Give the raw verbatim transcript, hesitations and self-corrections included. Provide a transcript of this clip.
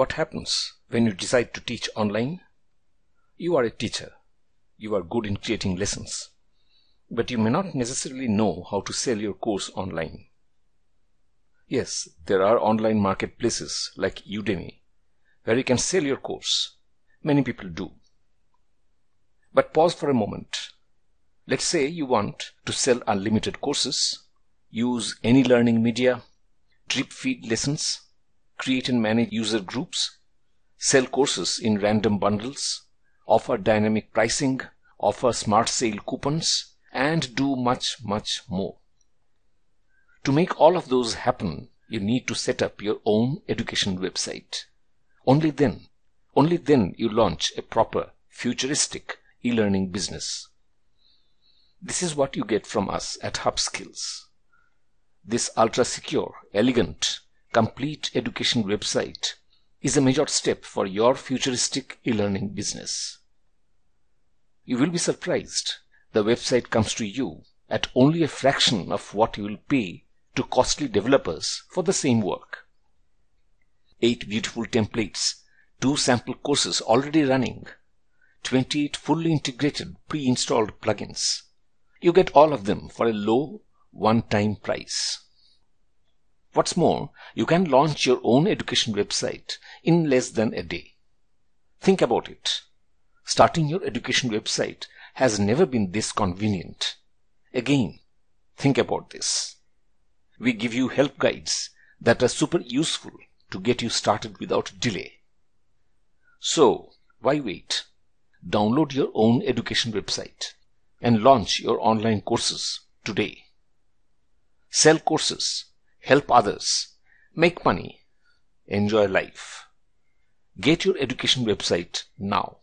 What happens when you decide to teach online? You are a teacher. You are good in creating lessons. But you may not necessarily know how to sell your course online. Yes, there are online marketplaces like Udemy, where you can sell your course. Many people do. But pause for a moment. Let's say you want to sell unlimited courses, use any learning media, drip feed lessons, create and manage user groups, sell courses in random bundles, offer dynamic pricing, offer smart sale coupons, and do much, much more. To make all of those happen, you need to set up your own education website. Only then, only then you launch a proper, futuristic e-learning business. This is what you get from us at HubSkills. This ultra-secure, elegant, complete education website is a major step for your futuristic e-learning business. You will be surprised. The website comes to you at only a fraction of what you will pay to costly developers for the same work. Eight beautiful templates, two sample courses already running, twenty-eight fully integrated pre-installed plugins. You get all of them for a low one-time price. What's more, you can launch your own education website in less than a day. Think about it. Starting your education website has never been this convenient. Again, think about this. We give you help guides that are super useful to get you started without delay. So, why wait? Download your own education website and launch your online courses today. Sell courses. Help others, make money, enjoy life. Get your education website now.